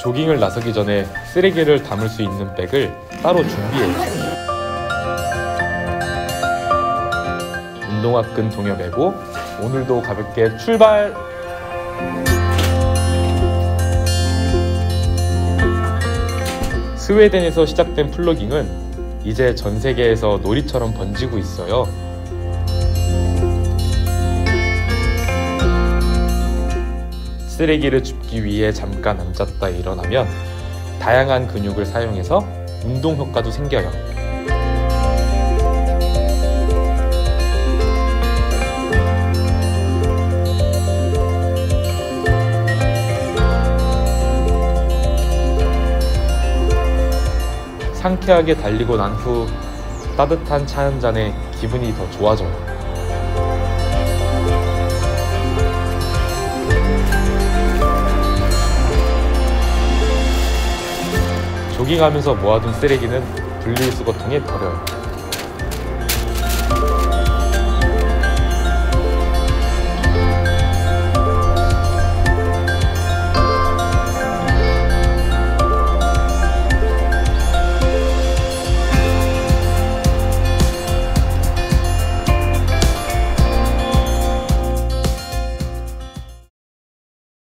조깅을 나서기 전에 쓰레기를 담을 수 있는 백을 따로 준비해요. 운동화끈 동여 매고 오늘도 가볍게 출발! 스웨덴에서 시작된 플로깅은 이제 전 세계에서 놀이처럼 번지고 있어요. 쓰레기를 줍기 위해 잠깐 앉았다 일어나면 다양한 근육을 사용해서 운동 효과도 생겨요. 상쾌하게 달리고 난 후 따뜻한 차 한 잔에 기분이 더 좋아져요. 조깅하면서 모아둔 쓰레기는 분리수거통에 버려요.